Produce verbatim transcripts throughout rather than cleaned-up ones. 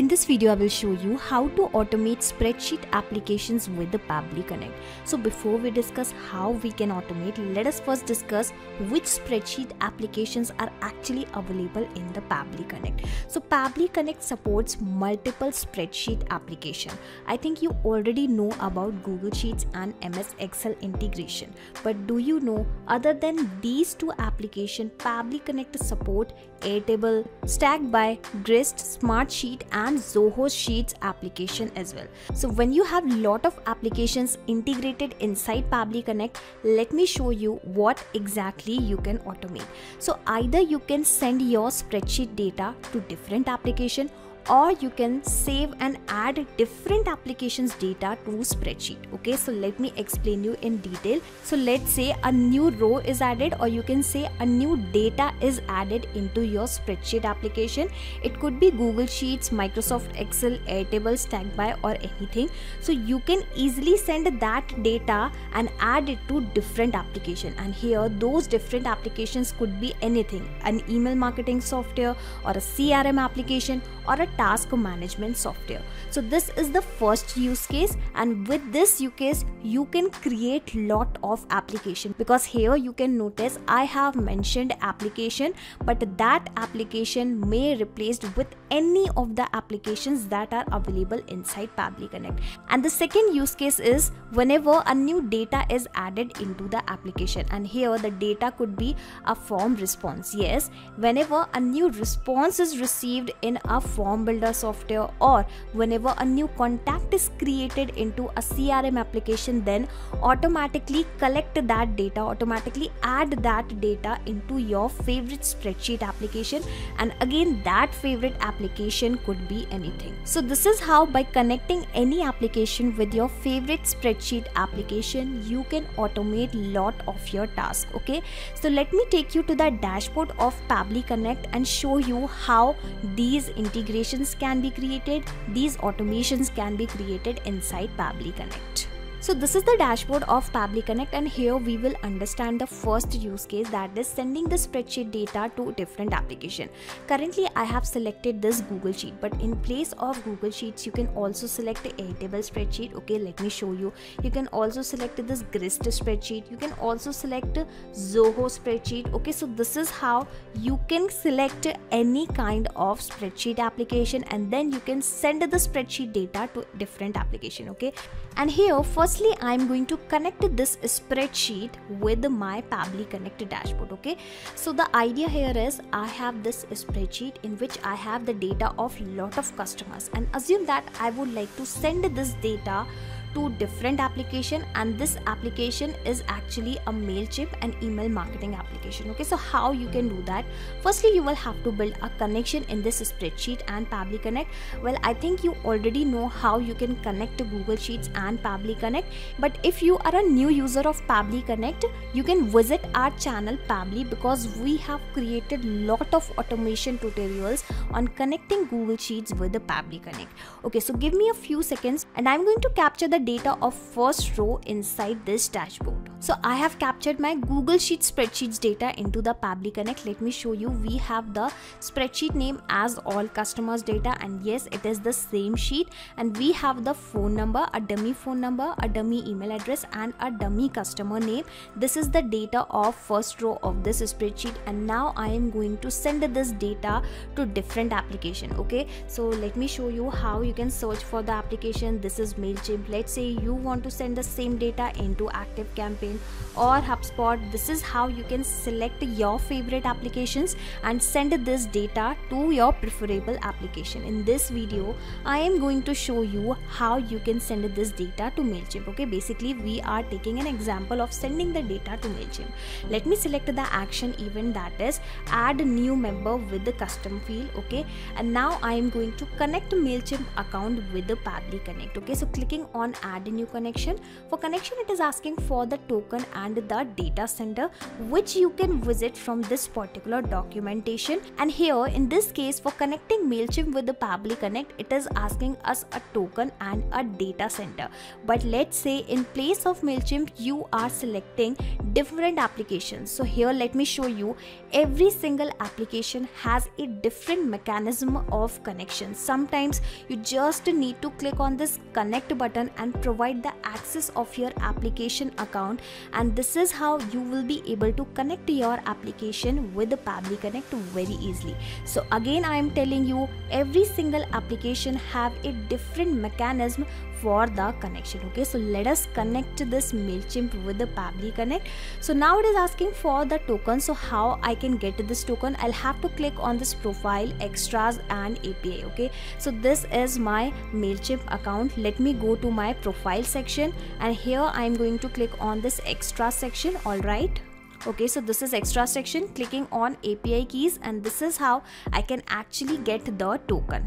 In this video, I will show you how to automate spreadsheet applications with the Pabbly Connect. So before we discuss how we can automate, let us first discuss which spreadsheet applications are actually available in the Pabbly Connect. So Pabbly Connect supports multiple spreadsheet applications. I think you already know about Google Sheets and M S Excel integration. But do you know, other than these two applications, Pabbly Connect supports Airtable, Stackby, Grist, Smartsheet and and Zoho Sheets application as well. So when you have lot of applications integrated inside Pabbly Connect, let me show you what exactly you can automate. So either you can send your spreadsheet data to different application, or you can save and add different applications data to spreadsheet. Okay, so let me explain you in detail. So let's say a new row is added, or you can say a new data is added into your spreadsheet application. It could be Google Sheets, Microsoft Excel, Airtable, Stackby or anything. So you can easily send that data and add it to different application, and here those different applications could be anything: an email marketing software, or a C R M application, or a task management software. So this is the first use case, and with this use case you can create lot of application, because here you can notice I have mentioned application, but that application may replaced with any of the applications that are available inside Pabbly Connect. And the second use case is whenever a new data is added into the application, and here the data could be a form response. Yes, whenever a new response is received in a form builder software, or whenever a new contact is created into a C R M application, then automatically collect that data, automatically add that data into your favorite spreadsheet application, and again that favorite application could be anything. So this is how, by connecting any application with your favorite spreadsheet application, you can automate lot of your tasks. Okay, so let me take you to the dashboard of Pabbly Connect and show you how these integrations can be created, these automations can be created inside Pabbly Connect. So this is the dashboard of Pabbly Connect, and here we will understand the first use case, that is sending the spreadsheet data to different application. Currently I have selected this Google Sheet, but in place of Google Sheets you can also select Airtable spreadsheet. Okay, let me show you. You can also select this Grist spreadsheet, you can also select Zoho spreadsheet. Okay, so this is how you can select any kind of spreadsheet application, and then you can send the spreadsheet data to different application. Okay, and here first Firstly, I'm going to connect this spreadsheet with my Pabbly Connect dashboard. Okay, so the idea here is I have this spreadsheet in which I have the data of lot of customers, and assume that I would like to send this data to different application, and this application is actually a Mailchimp and email marketing application. Okay, so how you can do that? Firstly, you will have to build a connection in this spreadsheet and Pabbly Connect. Well, I think you already know how you can connect to Google Sheets and Pabbly Connect, but if you are a new user of Pabbly Connect, you can visit our channel Pabbly, because we have created lot of automation tutorials on connecting Google Sheets with the Pabbly Connect. Okay, so give me a few seconds and I'm going to capture the data of first row inside this dashboard. So I have captured my Google Sheet spreadsheets data into the Pabbly Connect. Let me show you. We have the spreadsheet name as all customers data, and yes, it is the same sheet, and we have the phone number, a dummy phone number, a dummy email address and a dummy customer name. This is the data of first row of this spreadsheet, and now I am going to send this data to different application. Okay, so let me show you how you can search for the application. This is Mailchimp. Let's say you want to send the same data into ActiveCampaign or HubSpot. This is how you can select your favorite applications and send this data to your preferable application. In this video, I am going to show you how you can send this data to Mailchimp. Okay, basically we are taking an example of sending the data to Mailchimp. Let me select the action event, that is add new member with the custom field. Okay, and now I am going to connect Mailchimp account with the Pabbly Connect. Okay, so clicking on add a new connection. For connection, it is asking for the token and the data center, which you can visit from this particular documentation. And here in this case, for connecting Mailchimp with the Pabbly Connect, it is asking us a token and a data center. But let's say in place of Mailchimp you are selecting different applications. So here let me show you, every single application has a different mechanism of connection. Sometimes you just need to click on this connect button and provide the access of your application account, and this is how you will be able to connect your application with the Pabbly Connect very easily. So again, I am telling you, every single application have a different mechanism for the connection. Okay, so let us connect this Mailchimp with the Pabbly Connect. So now it is asking for the token. So how I can get this token? I'll have to click on this profile, extras and A P I. Okay, so this is my Mailchimp account. Let me go to my profile section, and here I am going to click on this extra section. All right. Okay, so this is extra section, clicking on A P I keys, and this is how I can actually get the token.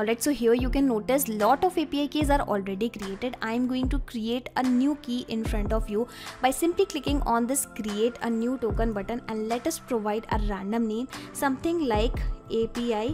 Alright, so here you can notice lot of A P I keys are already created. I am going to create a new key in front of you by simply clicking on this create a new token button, and let us provide a random name, something like A P I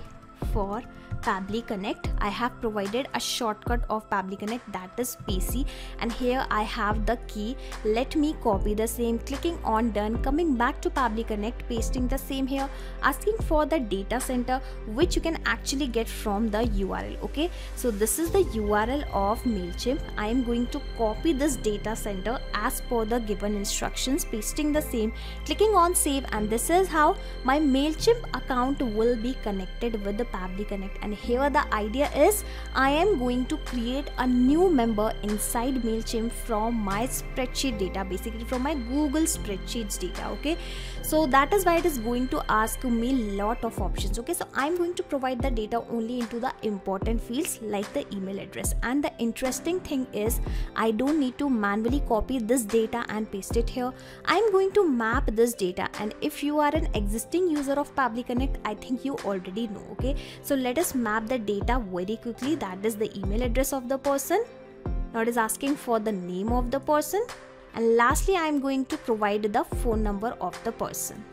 for Pabbly Connect. I have provided a shortcut of Pabbly Connect, that is P C, and here I have the key. Let me copy the same, clicking on done, coming back to Pabbly Connect, pasting the same here, asking for the data center, which you can actually get from the U R L. Okay, so this is the U R L of Mailchimp. I am going to copy this data center as per the given instructions, pasting the same, clicking on save, and this is how my Mailchimp account will be connected with the Pabbly Connect. And here the idea is, I am going to create a new member inside Mailchimp from my spreadsheet data, basically from my Google spreadsheets data. Okay, so that is why it is going to ask me lot of options. Okay, so I'm going to provide the data only into the important fields like the email address. And the interesting thing is, I don't need to manually copy this data and paste it here. I'm going to map this data, and if you are an existing user of Pabbly Connect, I think you already know. Okay, so let us map the data very quickly. That is the email address of the person. Now it is asking for the name of the person, and lastly I am going to provide the phone number of the person.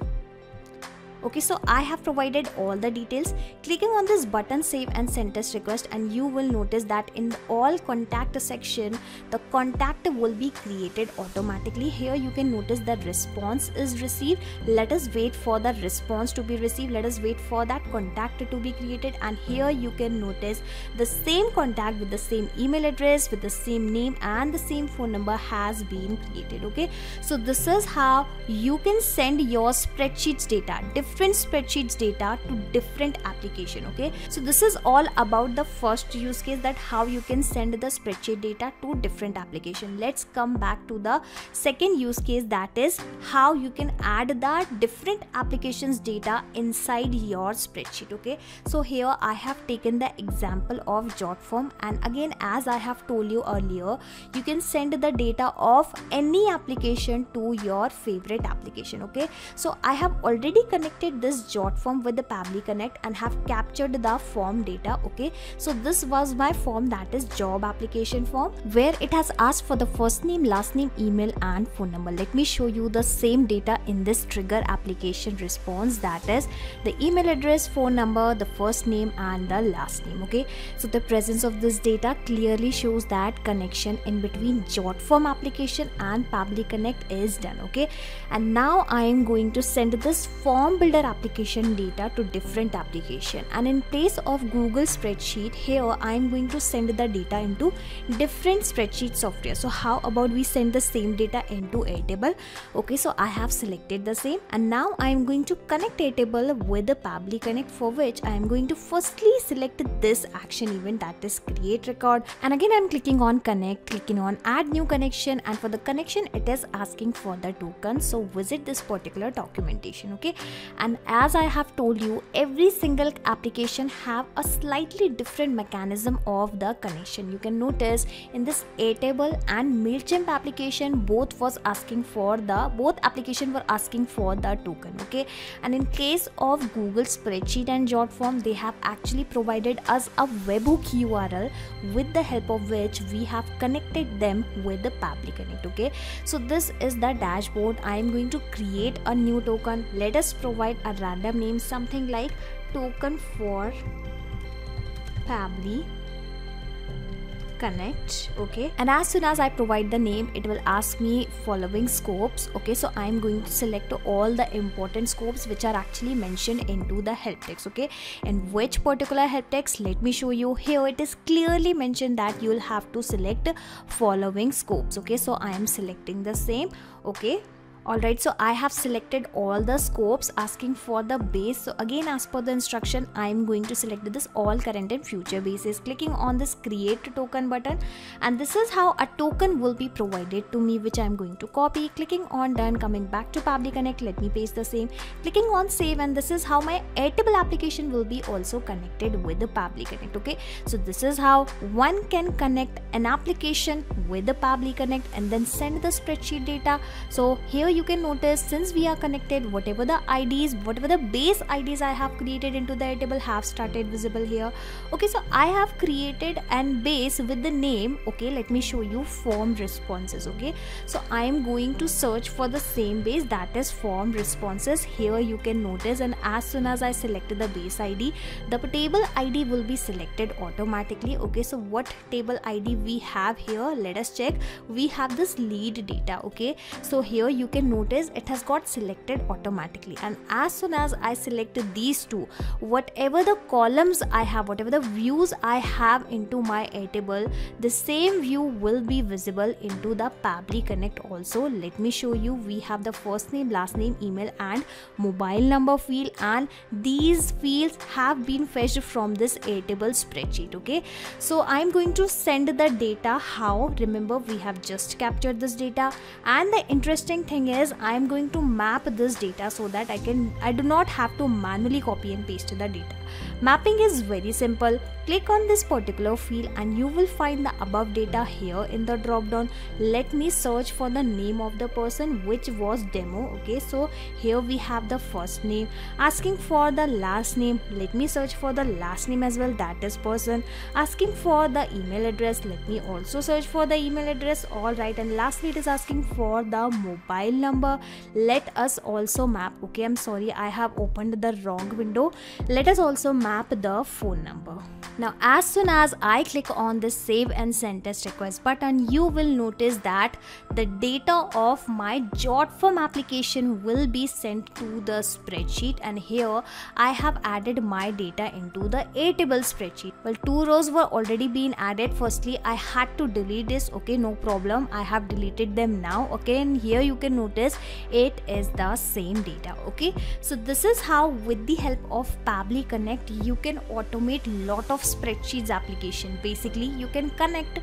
Okay, so I have provided all the details. Clicking on this button, save and send us request, and you will notice that in all contact section, the contact will be created automatically. Here you can notice the response is received. Let us wait for the response to be received. Let us wait for that contact to be created. And here you can notice the same contact with the same email address, with the same name and the same phone number has been created. Okay, so this is how you can send your spreadsheets data, different different spreadsheets data to different application. Okay, so this is all about the first use case, that how you can send the spreadsheet data to different application. Let's come back to the second use case, that is how you can add the different applications data inside your spreadsheet. Okay, so here I have taken the example of JotForm, and again, as I have told you earlier, you can send the data of any application to your favorite application. Okay, so I have already connected this JotForm with the Pabbly Connect and have captured the form data. Okay, so this was my form, that is job application form, where it has asked for the first name, last name, email and phone number. Let me show you the same data in this trigger application response, that is the email address, phone number, the first name and the last name. Okay, so the presence of this data clearly shows that connection in between JotForm application and Pabbly Connect is done. Okay, and now I am going to send this form builder application data to different application, and in place of Google spreadsheet, here I am going to send the data into different spreadsheet software. So how about we send the same data into Airtable? Okay, so I have selected the same, and now I am going to connect Airtable with the Pabbly Connect, for which I am going to firstly select this action event, that is create record, and again I am clicking on connect, clicking on add new connection, and for the connection it is asking for the token. So visit this particular documentation. Okay, And as I have told you, every single application have a slightly different mechanism of the connection. You can notice in this Airtable and Mailchimp application, both was asking for the both application were asking for the token. Okay, and in case of Google Spreadsheet and JotForm, they have actually provided us a webhook U R L with the help of which we have connected them with the Pabbly Connect. Okay, so this is the dashboard. I am going to create a new token. Let us provide a random name, something like token for Pabbly Connect. Okay, and as soon as I provide the name, it will ask me following scopes. Okay, so I'm going to select all the important scopes which are actually mentioned into the help text. Okay, and which particular help text, let me show you. Here it is clearly mentioned that you will have to select following scopes. Okay, so I am selecting the same. Okay, alright, so I have selected all the scopes asking for the base. So again, as per the instruction, I am going to select this all current and future bases, clicking on this create token button, and this is how a token will be provided to me, which I am going to copy, clicking on done, coming back to Pabbly Connect, let me paste the same, clicking on save, and this is how my Airtable application will be also connected with the Pabbly Connect. Okay, so this is how one can connect an application with the Pabbly Connect and then send the spreadsheet data. So here you can notice, since we are connected, whatever the I Ds, whatever the base I Ds I have created into the Airtable have started visible here. Okay, so I have created an base with the name. Okay, let me show you, form responses. Okay, so I am going to search for the same base, that is form responses. Here you can notice, and as soon as I selected the base I D, the table I D will be selected automatically. Okay, so what table I D we have here, let us check. We have this lead data. Okay, so here you can notice it has got selected automatically, and as soon as I selected these two, whatever the columns I have, whatever the views I have into my Airtable, the same view will be visible into the Pabbly Connect also. Let me show you, we have the first name, last name, email and mobile number field, and these fields have been fetched from this Airtable spreadsheet. Okay, so I'm going to send the data. How? Remember, we have just captured this data, and the interesting thing is I am going to map this data so that I can I do not have to manually copy and paste the data. Mapping is very simple. Click on this particular field and you will find the above data here in the drop down. Let me search for the name of the person, which was demo. Okay, so here we have the first name, asking for the last name. Let me search for the last name as well, that is person. Asking for the email address, let me also search for the email address. All right, and lastly it is asking for the mobile number. Let us also map. Okay, I'm sorry, I have opened the wrong window. Let us also map the phone number. Now as soon as I click on this save and send test request button, you will notice that the data of my JotForm application will be sent to the spreadsheet, and here I have added my data into the Airtable spreadsheet. Well, two rows were already being added. Firstly, I had to delete this. Okay, no problem, I have deleted them now. Okay, and here you can notice it is the same data. Okay, so this is how with the help of Pabbly Connect you can automate lot of spreadsheets application. Basically, you can connect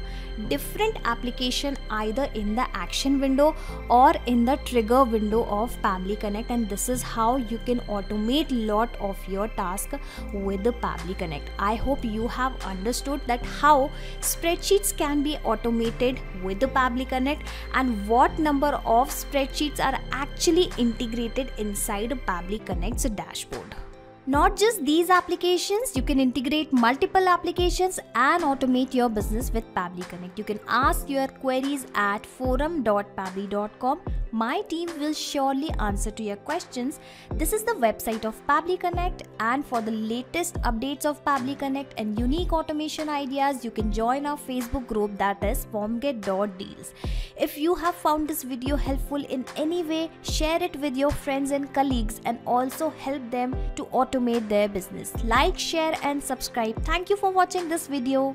different application either in the action window or in the trigger window of Pabbly Connect, and this is how you can automate lot of your task with the Pabbly Connect. I hope you have understood that how spreadsheets can be automated with the Pabbly Connect and what number of spreadsheets are actually integrated inside Pabbly Connect's dashboard. Not just these applications, you can integrate multiple applications and automate your business with Pabbly Connect. You can ask your queries at forum dot pabbly dot com. My team will surely answer to your questions. This is the website of Pabbly Connect, and for the latest updates of Pabbly Connect and unique automation ideas, you can join our Facebook group, that is formget dot deals. If you have found this video helpful in any way, share it with your friends and colleagues and also help them to automate their business. Like, share and subscribe. Thank you for watching this video.